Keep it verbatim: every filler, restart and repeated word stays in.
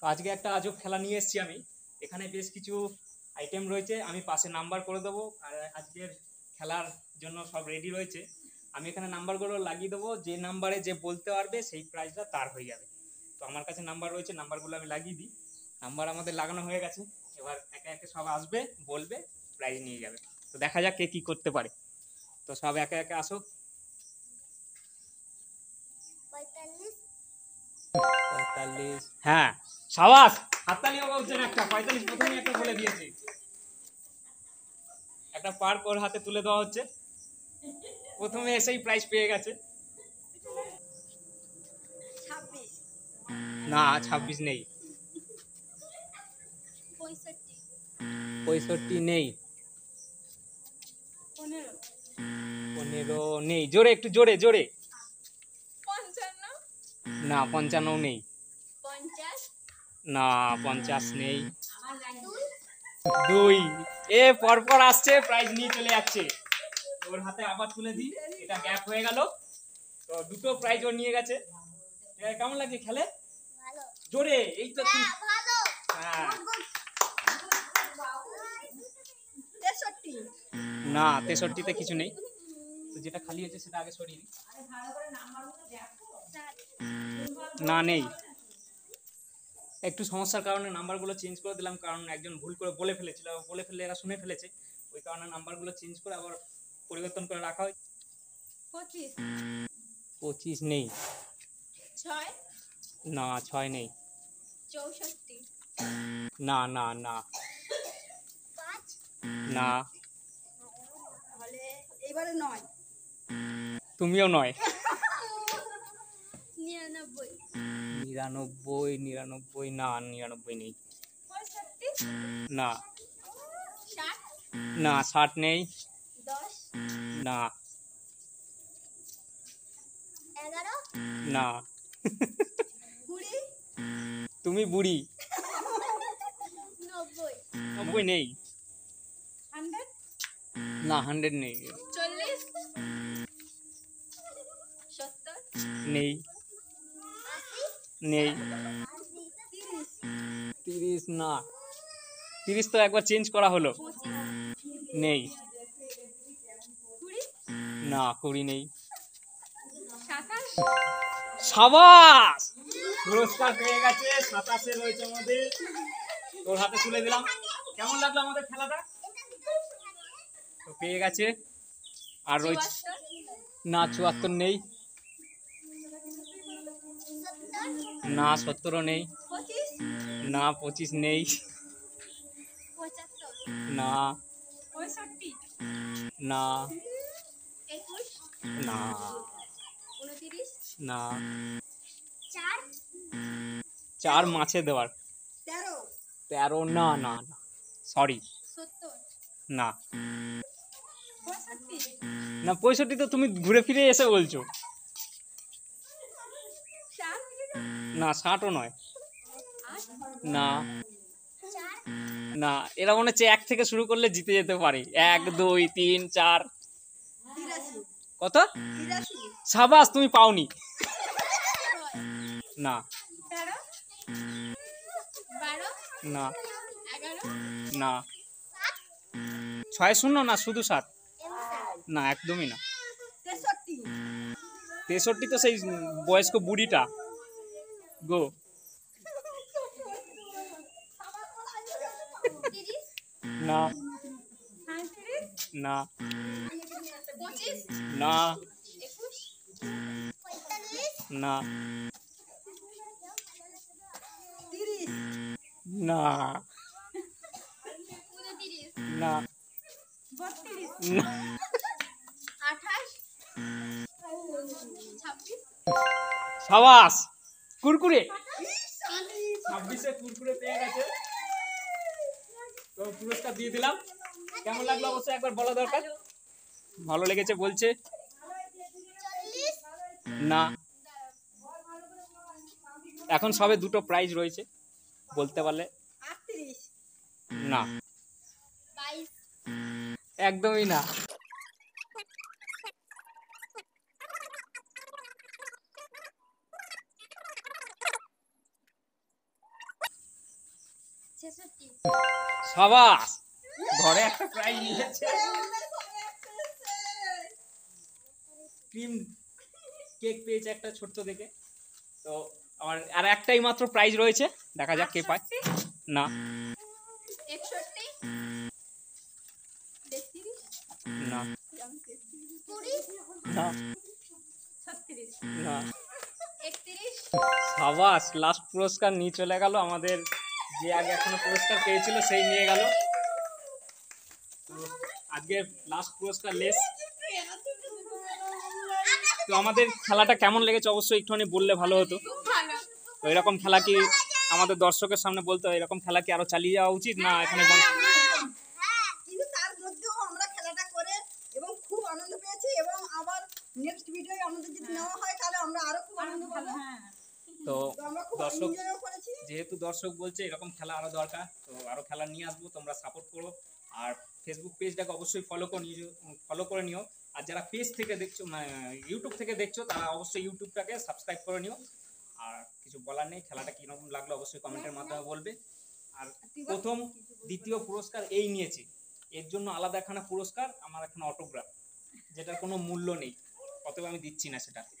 তো আজকে একটা আজব খেলা নিয়ে এসেছি আমি। এখানে বেশ কিছু আইটেম রয়েছে, আমি পাশে নাম্বার করে দেবো। আর আজকের খেলার জন্য সব রেডি রয়েছে, আমি এখানে নাম্বারগুলো লাগিয়ে দেবো। যে নাম্বারে যে বলতে পারবে সেই প্রাইজটা তার হয়ে যাবে। তো আমার কাছে নাম্বার রয়েছে, নাম্বারগুলো আমি লাগিয়ে দিই। নাম্বার আমাদের লাগানো হয়ে গেছে, এবার একে একে সব আসবে, বলবে, প্রাইজ নিয়ে যাবে। তো দেখা যাক কে কী করতে পারে। তো সব একে একে আসো। পঁয়তাল্লিশ, হ্যাঁ সাবাস, হাততালি বলছেন একটা। পঁয়তাল্লিশ প্রথমে একটা বলে দিয়েছি, একটা পার ওর হাতে তুলে দেওয়া হচ্ছে, প্রথমে এসেই প্রাইজ পেয়ে গেছে। না ছাব্বিশ নেই, পঁয়ষট্টি নেই, পনেরো নেই, জোরে একটু জোরে জোরে। না পঞ্চান্ন নেই, না পঞ্চাশ নেই, দুই। এ পরপর আসছে, প্রাইজ নিয়ে চলে যাচ্ছে। ওর হাতে আবার তুলে দিই, এটা গ্যাপ হয়ে গেল। তো দুটো প্রাইজ ও নিয়ে গেছে। কেমন লাগছে খেলে? জোরে এই তো, না তেষট্টিতে কিছু নেই। তো যেটা খালি হয়েছে সেটা আগে সরিয়ে দিই। না নেই, একটু সমস্যার কারণে নাম্বারগুলো চেঞ্জ করে দিলাম, কারণ একজন ভুল করে বলে ফেলেছিল, বলে ফেলে এরা শুনে ফেলেছে, ওই কারণে নাম্বারগুলো চেঞ্জ করে আবার পরিবর্তন করে রাখা হয়। পঁচিশ, পঁচিশ নেই, ছয়, না ছয় নেই, চৌষট্টি, না না না, পাঁচ, না তাহলে এবারে নয়, তুমিও নয়, নিরানব্বই, নিরানব্বই, নিরানব্বই না, নিরানব্বই নেই, না না ষাট নেই, না না, তুমি বুড়ি, নব্বই নেই, না হান্ড্রেড নেই, চল্লিশ নেই, নেই, তিরিশ না, তিরিশ তো একবার চেঞ্জ করা হলো, নেই, না কুড়ি নেই। সাবাস, পুরস্কার পেয়ে গেছে। সাতাশে রয়েছে আমাদের, তোর হাতে তুলে দিলাম। কেমন লাগলো আমাদের খেলাটা? তো পেয়ে গেছে। আর রয়েছে না চুয়াত্তর নেই, না সত্তর নেই, না পঁচিশ নেই, না না না না, চার মাছে দেওয়ার, তেরো না না না সরি, না না পঁয়ষট্টি তো তুমি ঘুরে ফিরে এসে বলছো। না ষাটও নয়, না না, এরা মনে হচ্ছে এক থেকে শুরু করলে জিতে যেতে পারি। এক, দুই, তিন, চার, কত? সাবাস, তুমি পাওনি। না না না, ছয় শূন্য না শুধু সাত, না একদমই না। তেষট্টি তো সেই বয়স্ক বুড়িটা গো। না না না না না না সাবাস, কুরকুরে ছাব্বিশে কুরকুরে পেয়ে গেছে। তো পুরস্কার দিয়ে দিলাম। কেমন লাগলো অবশ্যই একবার বলা দরকার। ভালো লেগেছে বলছে, না এখন সবে দুটো প্রাইজ রয়েছে, বলতে পারলে। না একদমই না। সাবাস, ঘরে একটা প্রাইজ নিয়েছে। ক্রিম কেক পেয়েছে একটা ছোট্ট দেখে। তো আমার আর একটাই মাত্র প্রাইজ রয়েছে, দেখা যাক কে পায়। না না না সাবাস, লাস্ট পুরস্কার নিয়ে চলে গেল। আমাদের যে আগে এখনো পুরস্কার পেয়েছিল সেই নিয়ে গেল। তো আজকে লাস্ট পুরস্কার লেস। তো আমাদের খেলাটা কেমন লেগেছে অবশ্যই একটুখানি বললে ভালো হতো। তো এরকম খেলা কি আমাদের দর্শকের সামনে বলতে হয়, এরকম খেলা কি আরো চালিয়ে যাওয়া উচিত না এখানে? তো দর্শক যেহেতু দর্শক বলছে এরকম খেলা আরো দরকার, তো আরো খেলা নিয়ে আসবো, তোমরা সাপোর্ট করো। আর ফেসবুক পেজটাকে অবশ্যই ফলো করে নিও, ফলো করে নিও। আর যারা পেজ থেকে দেখছো, মানে ইউটিউব থেকে দেখছো, তারা অবশ্যই ইউটিউবটাকে সাবস্ক্রাইব করে নিও। আর কিছু বলার নেই, খেলাটা কিরকম লাগলো অবশ্যই কমেন্টের মাধ্যমে বলবে। আর প্রথম দ্বিতীয় পুরস্কার এই নিয়েছি, এর জন্য আলাদা একখানা পুরস্কার আমার এখন অটোগ্রাফ, যেটার কোনো মূল্য নেই, অতএব আমি দিচ্ছি না সেটা।